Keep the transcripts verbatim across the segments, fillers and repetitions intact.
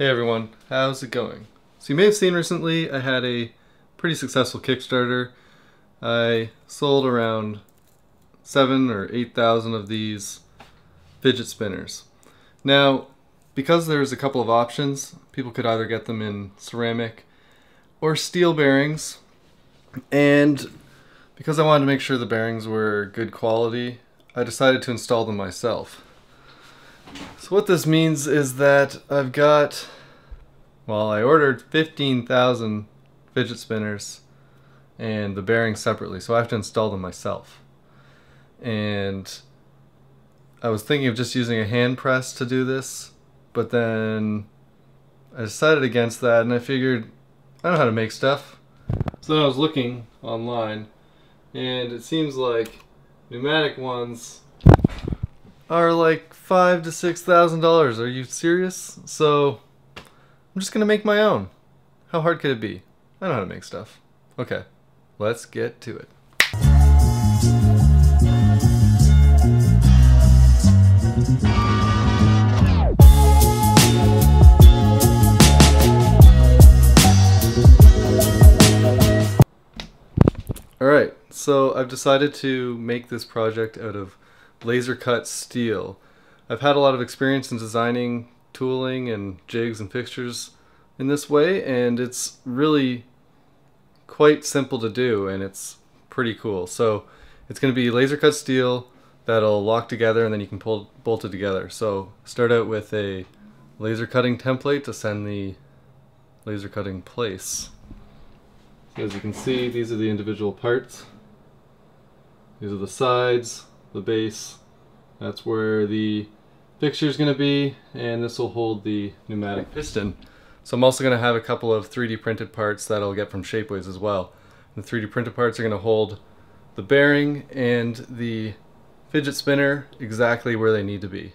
Hey everyone, how's it going? So you may have seen recently I had a pretty successful Kickstarter. I sold around seven or eight thousand of these fidget spinners. Now, because there's a couple of options, people could either get them in ceramic or steel bearings, and because I wanted to make sure the bearings were good quality, I decided to install them myself. So what this means is that I've got, well, I ordered fifteen thousand fidget spinners and the bearings separately, so I have to install them myself. And I was thinking of just using a hand press to do this, but then I decided against that and I figured I know how to make stuff. So then I was looking online and it seems like pneumatic ones are like five to six thousand dollars. Are you serious? So I'm just gonna make my own. How hard could it be? I know how to make stuff. Okay, let's get to it. All right, so I've decided to make this project out of laser cut steel. I've had a lot of experience in designing tooling and jigs and fixtures in this way, and it's really quite simple to do and it's pretty cool. So it's going to be laser cut steel that'll lock together and then you can pull, bolt it together. So start out with a laser cutting template to send the laser cutting place. So as you can see, these are the individual parts. These are the sides, the base, that's where the fixture is going to be, and this will hold the pneumatic piston. So I'm also going to have a couple of three D printed parts that I'll get from Shapeways as well. The three D printed parts are going to hold the bearing and the fidget spinner exactly where they need to be.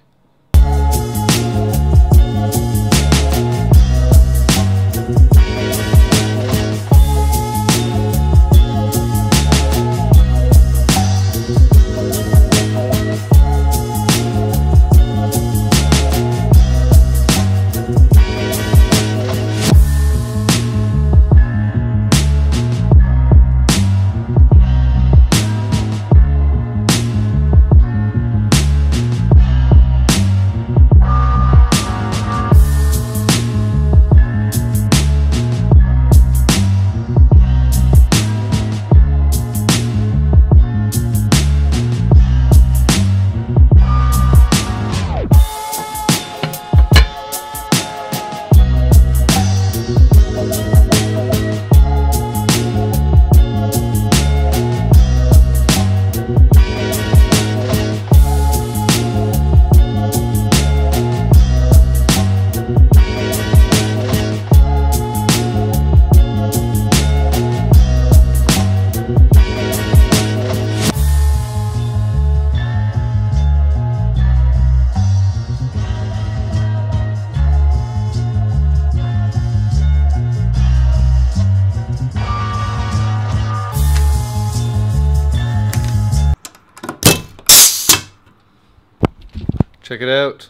Check it out.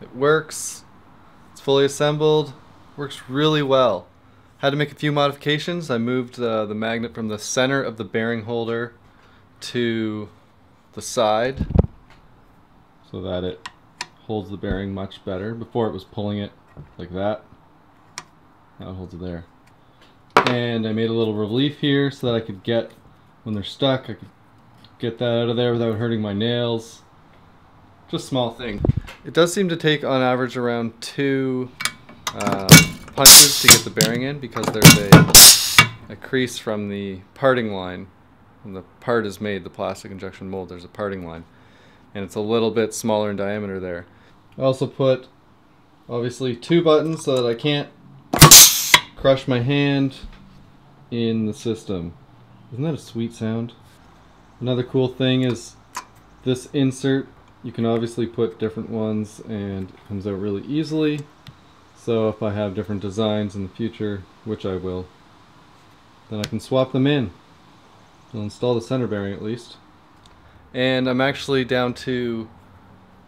It works. It's fully assembled. Works really well. Had to make a few modifications. I moved uh, the magnet from the center of the bearing holder to the side so that it holds the bearing much better. Before it was pulling it like that. Now it holds it there. And I made a little relief here so that I could get, when they're stuck, I could get that out of there without hurting my nails. Just a small thing. It does seem to take on average around two uh, punches to get the bearing in because there's a, a crease from the parting line. When the part is made, the plastic injection mold, there's a parting line. And it's a little bit smaller in diameter there. I also put, obviously, two buttons so that I can't crush my hand in the system. Isn't that a sweet sound? Another cool thing is this insert. You can obviously put different ones and it comes out really easily. So if I have different designs in the future, which I will, then I can swap them in. I'll install the center bearing at least. And I'm actually down to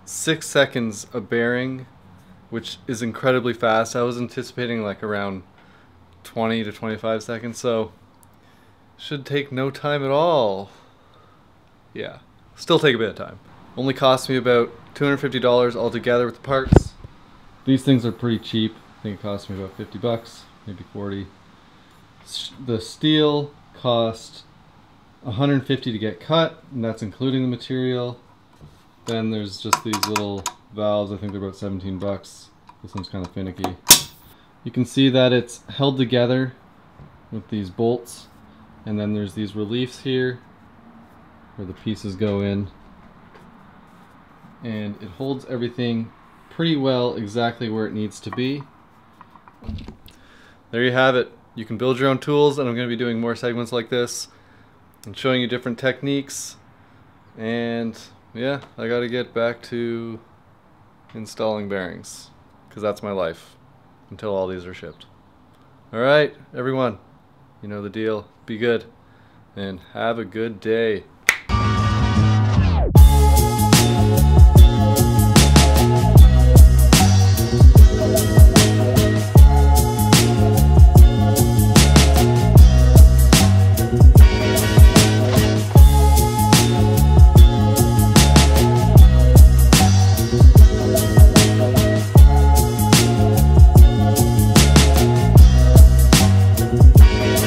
six seconds a bearing, which is incredibly fast. I was anticipating like around twenty to twenty-five seconds, so should take no time at all. Yeah, still take a bit of time. Only cost me about two hundred fifty dollars altogether with the parts. These things are pretty cheap. I think it cost me about fifty bucks, maybe forty. The steel cost one hundred fifty to get cut, and that's including the material. Then there's just these little valves. I think they're about seventeen bucks. This one's kind of finicky. You can see that it's held together with these bolts, and then there's these reliefs here where the pieces go in, and it holds everything pretty well exactly where it needs to be. There you have it. You can build your own tools, and I'm going to be doing more segments like this and showing you different techniques. And yeah, I got to get back to installing bearings because that's my life until all these are shipped. All right, everyone, you know the deal. Be good and have a good day.